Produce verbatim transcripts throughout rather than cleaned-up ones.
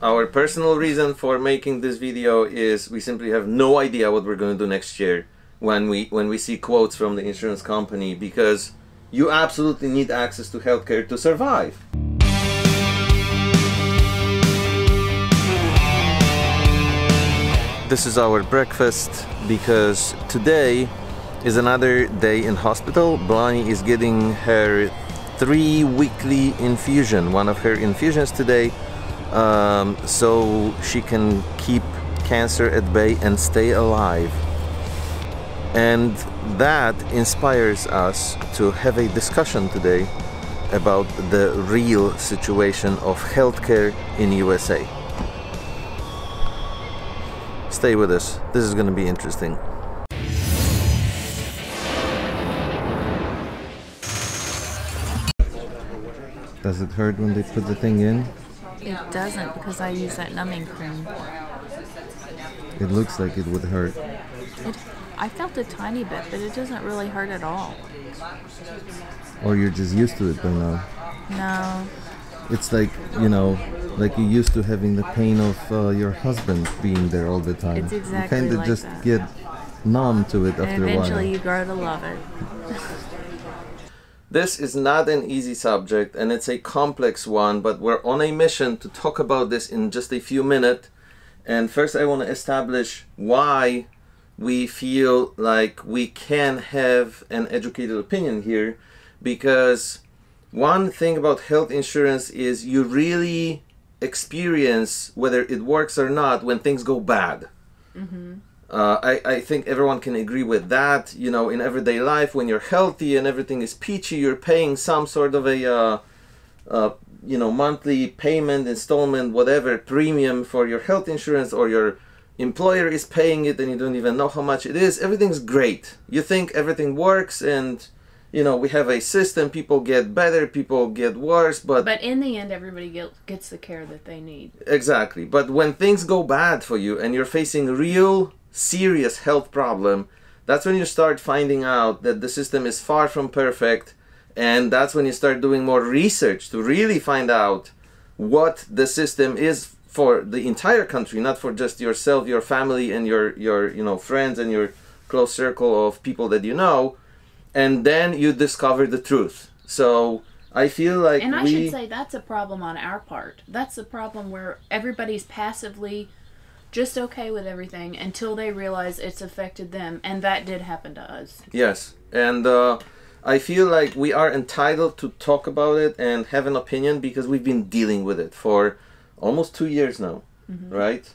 Our personal reason for making this video is we simply have no idea what we're going to do next year when we when we see quotes from the insurance company, because you absolutely need access to healthcare to survive. This is our breakfast because today is another day in hospital. Blonnie is getting her three weekly infusion, one of her infusions today, um, so she can keep cancer at bay and stay alive. And that inspires us to have a discussion today about the real situation of healthcare in U S A. Stay with us, this is going to be interesting. Does it hurt when they put the thing in? It doesn't, because I use that numbing cream. It looks like it would hurt. It, I felt a tiny bit, but it doesn't really hurt at all. Or you're just used to it by now? No. It's like, you know, like you're used to having the pain of uh, your husband being there all the time. It's exactly like that. You kind of just that. get numb to it after a while. And eventually you grow to love it. This is not an easy subject, and it's a complex one, but we're on a mission to talk about this in just a few minutes. And first I want to establish why we feel like we can have an educated opinion here, because one thing about health insurance is you really experience whether it works or not when things go bad. Mm-hmm. Uh, I, I think everyone can agree with that. You know, in everyday life, when you're healthy and everything is peachy, you're paying some sort of a, uh, uh, you know, monthly payment, installment, whatever, premium for your health insurance, or your employer is paying it and you don't even know how much it is. Everything's great. You think everything works and, you know, we have a system, people get better, people get worse, but... But in the end, everybody get, gets the care that they need. Exactly. But when things go bad for you and you're facing real... serious health problem, that's when you start finding out that the system is far from perfect, and that's when you start doing more research to really find out what the system is for the entire country, not for just yourself, your family, and your your you know friends and your close circle of people that you know, and then you discover the truth. So I feel like and I we... should say that's a problem on our part. That's a problem where everybody's passively just okay with everything until they realize it's affected them, and that did happen to us. Yes, and uh, I feel like we are entitled to talk about it and have an opinion because we've been dealing with it for almost two years now, mm-hmm. right?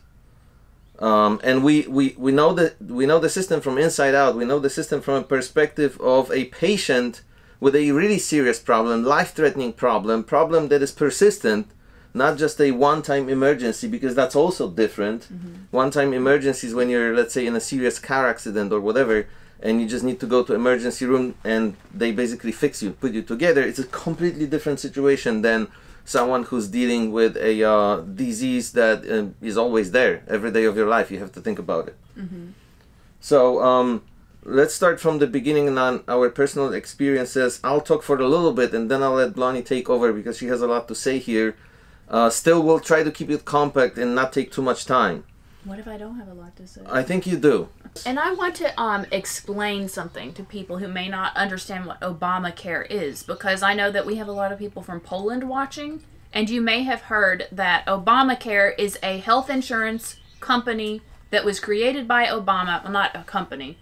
Um, and we, we, we know that we know the system from inside out. We know the system from a perspective of a patient with a really serious problem, life-threatening problem, problem that is persistent. Not just a one-time emergency, because that's also different. Mm-hmm. One-time emergencies when you're, let's say, in a serious car accident or whatever, and you just need to go to emergency room and they basically fix you, put you together. It's a completely different situation than someone who's dealing with a uh, disease that uh, is always there. Every day of your life, you have to think about it. Mm-hmm. So um, let's start from the beginning and on our personal experiences. I'll talk for a little bit and then I'll let Blonnie take over because she has a lot to say here. Uh, still, we'll try to keep it compact and not take too much time. What if I don't have a lot to say? I think you do. And I want to um, explain something to people who may not understand what Obamacare is, because I know that we have a lot of people from Poland watching, and you may have heard that Obamacare is a health insurance company that was created by Obama, well, not a company,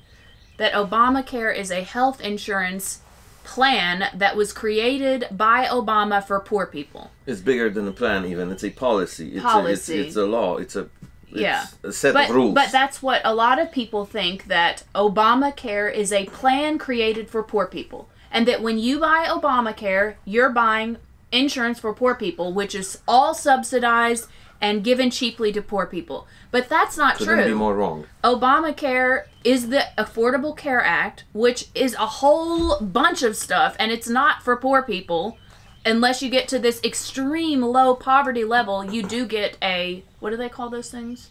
that Obamacare is a health insurance plan that was created by Obama for poor people. It's bigger than a plan even. It's a policy. It's policy. A, it's, it's a law. It's a, it's yeah. a set but, of rules. But that's what a lot of people think, that Obamacare is a plan created for poor people. And that when you buy Obamacare, you're buying insurance for poor people, which is all subsidized and given cheaply to poor people. But that's not Couldn't true. Couldn't be more wrong. Obamacare is the Affordable Care Act, which is a whole bunch of stuff, and it's not for poor people. Unless you get to this extreme low poverty level, you do get a, what do they call those things?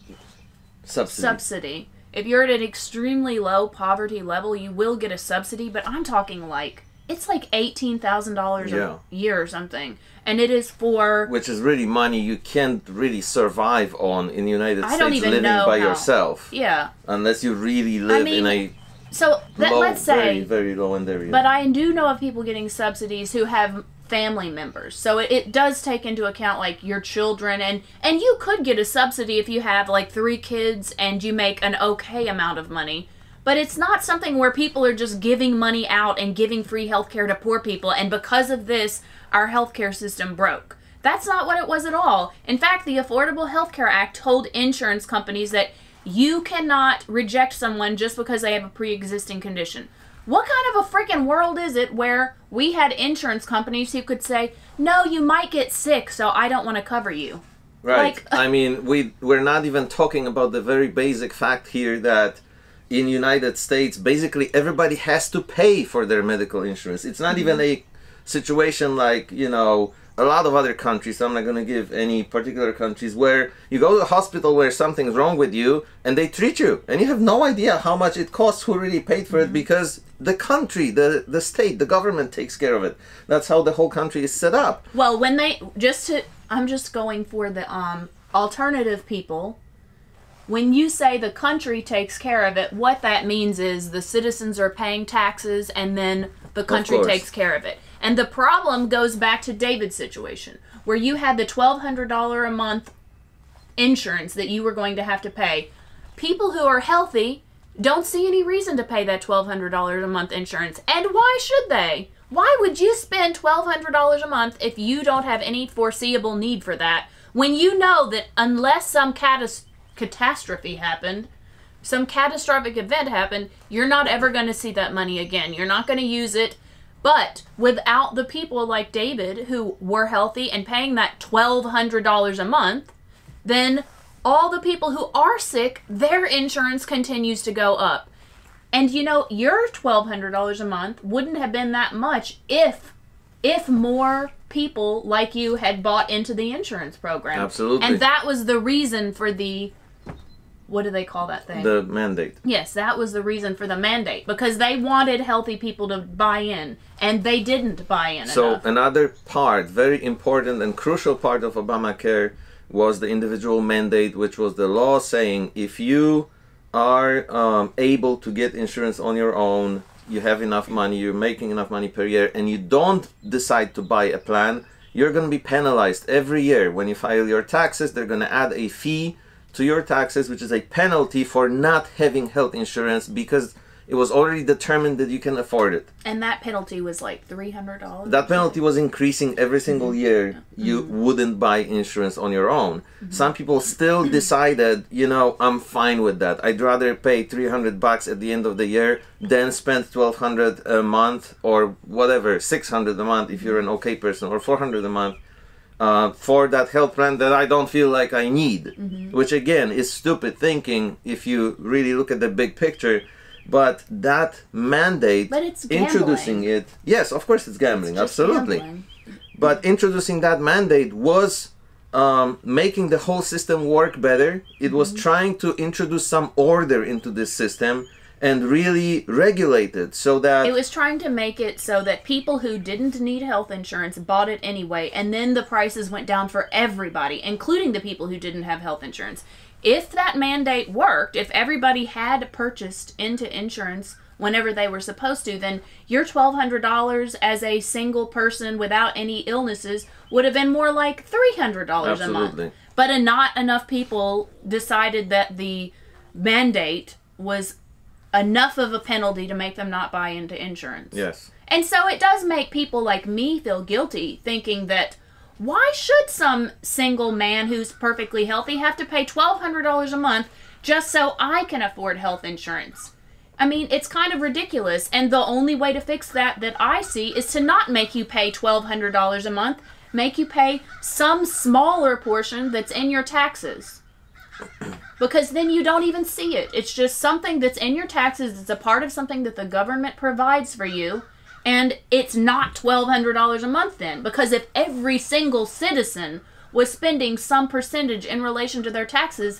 Subsidy. Subsidy. If you're at an extremely low poverty level, you will get a subsidy, but I'm talking like it's like eighteen thousand dollars yeah. a year or something. And it is for... Which is really money you can't really survive on in the United States living by how. yourself. Yeah. Unless you really live I mean, in a... So that, low, let's say... Very, very low end area. But I do know of people getting subsidies who have family members. So it, it does take into account like your children. And, and you could get a subsidy if you have like three kids and you make an okay amount of money. But it's not something where people are just giving money out and giving free healthcare to poor people. And because of this, our healthcare system broke. That's not what it was at all. In fact, the Affordable Healthcare Act told insurance companies that you cannot reject someone just because they have a pre-existing condition. What kind of a freaking world is it where we had insurance companies who could say, no, you might get sick, so I don't want to cover you? Right. Like, I mean, we, we're not even talking about the very basic fact here that in the United States, basically everybody has to pay for their medical insurance. It's not even a situation like, you know, a lot of other countries, so I'm not going to give any particular countries, where you go to the hospital where something's wrong with you and they treat you. And you have no idea how much it costs, who really paid for it, because the country, the, the state, the government takes care of it. That's how the whole country is set up. Well, when they, just to, I'm just going for the um, alternative people. When you say the country takes care of it, what that means is the citizens are paying taxes and then the country takes care of it. And the problem goes back to David's situation, where you had the twelve hundred dollars a month insurance that you were going to have to pay. People who are healthy don't see any reason to pay that twelve hundred dollars a month insurance. And why should they? Why would you spend twelve hundred dollars a month if you don't have any foreseeable need for that, when you know that unless some catastrophe catastrophe happened, some catastrophic event happened, you're not ever going to see that money again. You're not going to use it. But without the people like David who were healthy and paying that twelve hundred dollars a month, then all the people who are sick, their insurance continues to go up. And you know, your twelve hundred dollars a month wouldn't have been that much if if more people like you had bought into the insurance program. Absolutely. And that was the reason for the... What do they call that thing? The mandate. Yes, that was the reason for the mandate, because they wanted healthy people to buy in, and they didn't buy in So enough. Another part, very important and crucial part of Obamacare was the individual mandate, which was the law saying if you are um, able to get insurance on your own, you have enough money, you're making enough money per year, and you don't decide to buy a plan, you're going to be penalized every year. When you file your taxes, they're going to add a fee to your taxes, which is a penalty for not having health insurance, because it was already determined that you can afford it. And that penalty was like three hundred dollars? That penalty was increasing every single year. Mm-hmm. You wouldn't buy insurance on your own. Mm-hmm. Some people still decided, you know, I'm fine with that. I'd rather pay three hundred bucks at the end of the year than spend twelve hundred a month or whatever, six hundred a month if you're an okay person, or four hundred a month. Uh, for that health plan that I don't feel like I need, mm-hmm. which again is stupid thinking if you really look at the big picture. But that mandate, but it's introducing it, yes, of course it's gambling, it's absolutely. Gambling. But introducing that mandate was um, making the whole system work better. It mm-hmm. was trying to introduce some order into this system and really regulate it so that... It was trying to make it so that people who didn't need health insurance bought it anyway, and then the prices went down for everybody, including the people who didn't have health insurance. If that mandate worked, if everybody had purchased into insurance whenever they were supposed to, then your twelve hundred dollars as a single person without any illnesses would have been more like three hundred dollars Absolutely. A month. But not enough people decided that the mandate was... enough of a penalty to make them not buy into insurance. Yes. And so it does make people like me feel guilty, thinking that why should some single man who's perfectly healthy have to pay twelve hundred dollars a month just so I can afford health insurance? I mean, it's kind of ridiculous. And the only way to fix that that I see is to not make you pay twelve hundred dollars a month, make you pay some smaller portion that's in your taxes. Because then you don't even see it. It's just something that's in your taxes. It's a part of something that the government provides for you. And it's not twelve hundred dollars a month then. Because if every single citizen was spending some percentage in relation to their taxes,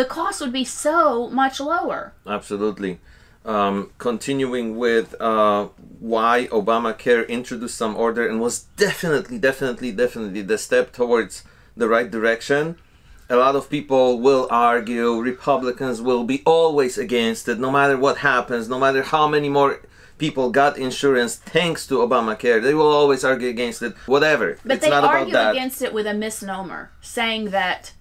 the cost would be so much lower. Absolutely. Um, continuing with uh, why Obamacare introduced some order and was definitely, definitely, definitely the step towards the right direction. A lot of people will argue, Republicans will be always against it, no matter what happens, no matter how many more people got insurance thanks to Obamacare. They will always argue against it, whatever. But it's they not argue about that. Against it with a misnomer, saying that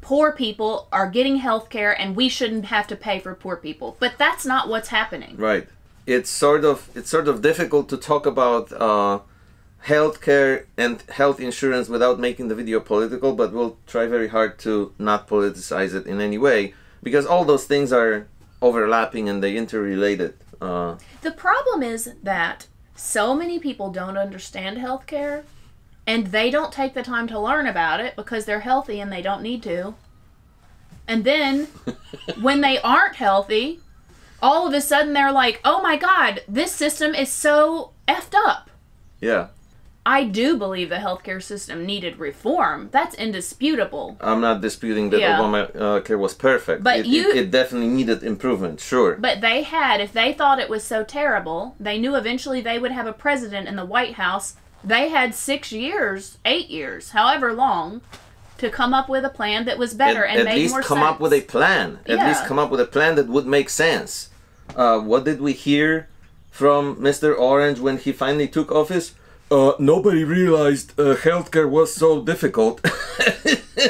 poor people are getting health care and we shouldn't have to pay for poor people. But that's not what's happening. Right. It's sort of, it's sort of difficult to talk about uh, health care and health insurance without making the video political, but we'll try very hard to not politicize it in any way, because all those things are overlapping and they interrelated. Uh, the problem is that so many people don't understand health care. And they don't take the time to learn about it because they're healthy and they don't need to. And then when they aren't healthy, all of a sudden they're like, oh my God, this system is so effed up. Yeah. I do believe the healthcare system needed reform. That's indisputable. I'm not disputing that yeah. Obamacare was perfect. But it, you, it, it definitely needed improvement, sure. But they had, if they thought it was so terrible, they knew eventually they would have a president in the White House. They had six years, eight years, however long, to come up with a plan that was better at, and made more sense. At least come up with a plan. At yeah. least come up with a plan that would make sense. Uh, what did we hear from Mister Orange when he finally took office? Uh, nobody realized uh, healthcare was so difficult.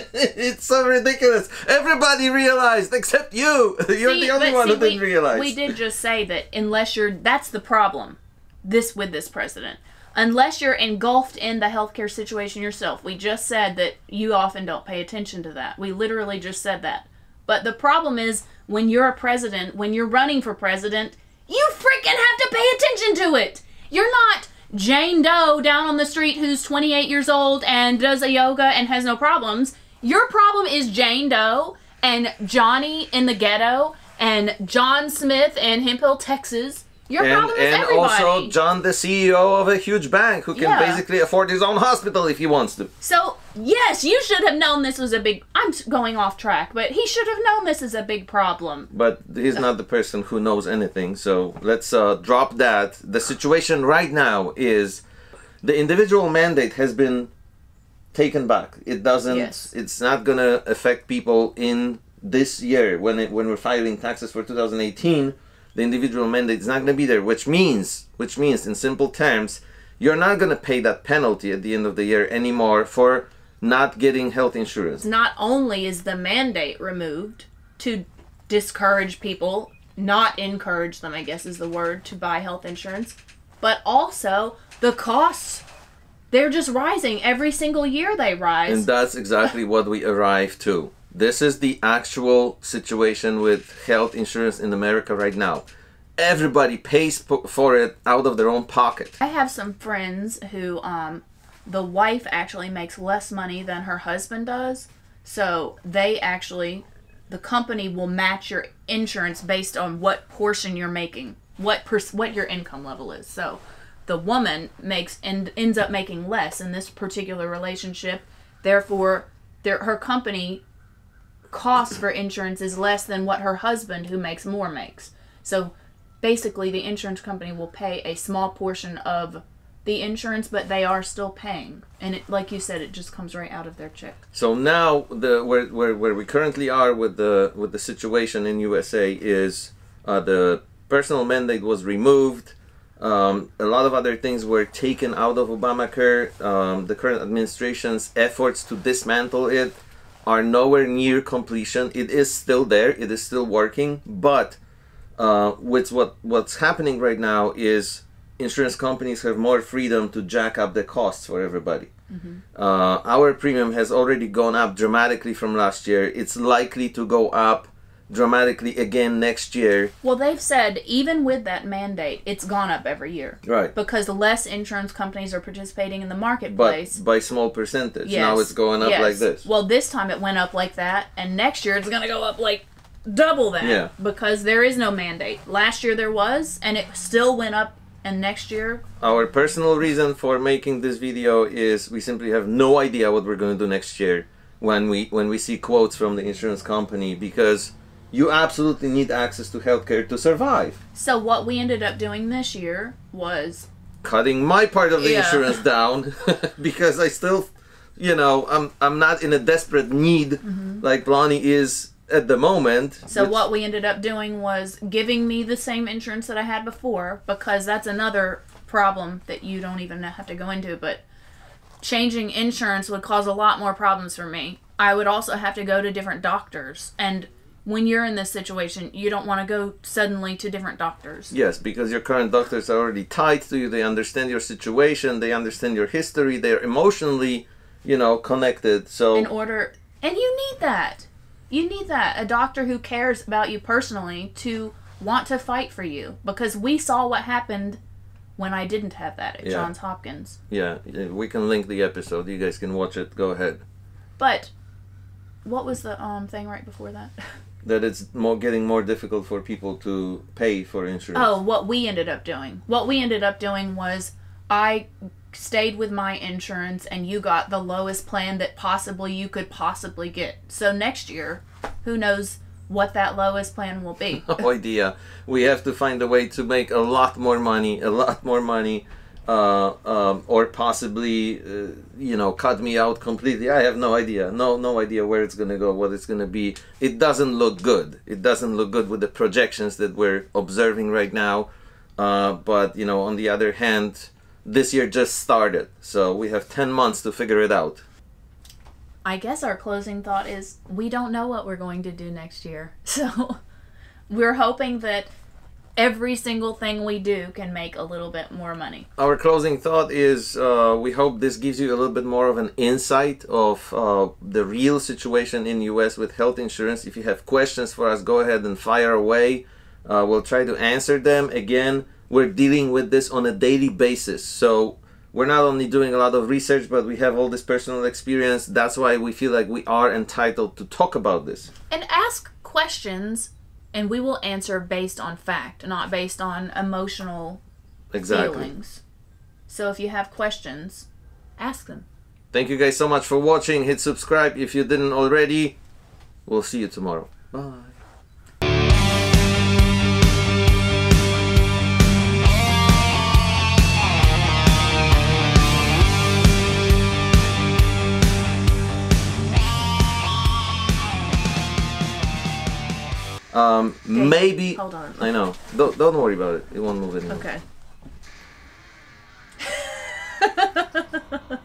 It's so ridiculous. Everybody realized except you. You're see, the only one see, who we, didn't realize. We did just say that unless you're... That's the problem This with this president. Unless you're engulfed in the healthcare situation yourself. We just said that you often don't pay attention to that. We literally just said that. But the problem is when you're a president, when you're running for president, you freaking have to pay attention to it. You're not Jane Doe down on the street who's twenty-eight years old and does a yoga and has no problems. Your problem is Jane Doe and Johnny in the ghetto and John Smith in Hemp Hill, Texas. Your and, problem is and everybody. Also John, the C E O of a huge bank who can yeah. basically afford his own hospital if he wants to. So, yes, you should have known this was a big... I'm going off track, but he should have known this is a big problem. But he's not the person who knows anything, so let's uh, drop that. The situation right now is the individual mandate has been taken back. It doesn't... Yes. It's not going to affect people in this year. When, it, when we're filing taxes for two thousand eighteen... The individual mandate is not going to be there, which means, which means in simple terms, you're not going to pay that penalty at the end of the year anymore for not getting health insurance. Not only is the mandate removed to discourage people, not encourage them, I guess is the word, to buy health insurance, but also the costs. They're just rising. Every single year they rise. And that's exactly what we arrived to. This is the actual situation with health insurance in America right now. Everybody pays for it out of their own pocket. I have some friends who, um, the wife actually makes less money than her husband does. So they actually, the company will match your insurance based on what portion you're making, what pers what your income level is. So the woman makes and ends up making less in this particular relationship. Therefore, their, her company... cost for insurance is less than what her husband, who makes more, makes. So basically the insurance company will pay a small portion of the insurance, but they are still paying. And it, like you said, it just comes right out of their check. So now the where, where, where we currently are with the with the situation in U S A is uh, the personal mandate was removed. Um, a lot of other things were taken out of Obamacare. Um, the current administration's efforts to dismantle it are nowhere near completion. It is still there, it is still working, but uh, with what, what's happening right now is insurance companies have more freedom to jack up the costs for everybody. Mm-hmm. uh, our premium has already gone up dramatically from last year. It's likely to go up dramatically again next year. Well, they've said even with that mandate, it's gone up every year. Right. Because less insurance companies are participating in the marketplace. But by small percentage. Yes. Now it's going up yes. like this. Well, this time it went up like that, and next year it's going to go up like double that. Yeah. Because there is no mandate. Last year there was, and it still went up, and next year... Our personal reason for making this video is we simply have no idea what we're going to do next year when we when we see quotes from the insurance company, because you absolutely need access to healthcare to survive. So what we ended up doing this year was cutting my part of the yeah. insurance down because I still, you know, I'm I'm not in a desperate need mm-hmm. like Blonnie is at the moment. So which... what we ended up doing was giving me the same insurance that I had before, because that's another problem that you don't even have to go into, but changing insurance would cause a lot more problems for me. I would also have to go to different doctors, and when you're in this situation, you don't want to go suddenly to different doctors. Yes, because your current doctors are already tied to you. They understand your situation. They understand your history. They're emotionally, you know, connected. So in order, and you need that. You need that. A doctor who cares about you personally to want to fight for you, because we saw what happened when I didn't have that at yeah. Johns Hopkins. Yeah, we can link the episode. You guys can watch it. Go ahead. But what was the um thing right before that? That it's more getting more difficult for people to pay for insurance. Oh, what we ended up doing. What we ended up doing was I stayed with my insurance, and you got the lowest plan that possibly you could possibly get. So next year, who knows what that lowest plan will be. No idea. We have to find a way to make a lot more money, a lot more money, uh, um, or possibly, uh, you know, cut me out completely. I have no idea. No, no idea where it's going to go, what it's going to be. It doesn't look good. It doesn't look good with the projections that we're observing right now. Uh, but, you know, on the other hand, this year just started. So we have ten months to figure it out. I guess our closing thought is we don't know what we're going to do next year. So we're hoping that every single thing we do can make a little bit more money. Our closing thought is uh, we hope this gives you a little bit more of an insight of uh, the real situation in U S with health insurance. If you have questions for us, go ahead and fire away. Uh, we'll try to answer them. Again, we're dealing with this on a daily basis. So we're not only doing a lot of research, but we have all this personal experience. That's why we feel like we are entitled to talk about this. And ask questions. And we will answer based on fact, not based on emotional exactly. feelings. So if you have questions, ask them. Thank you guys so much for watching. Hit subscribe if you didn't already. We'll see you tomorrow. Bye. Um, okay. Maybe... Hold on. I know. Don't, don't worry about it. It won't move anymore. Okay.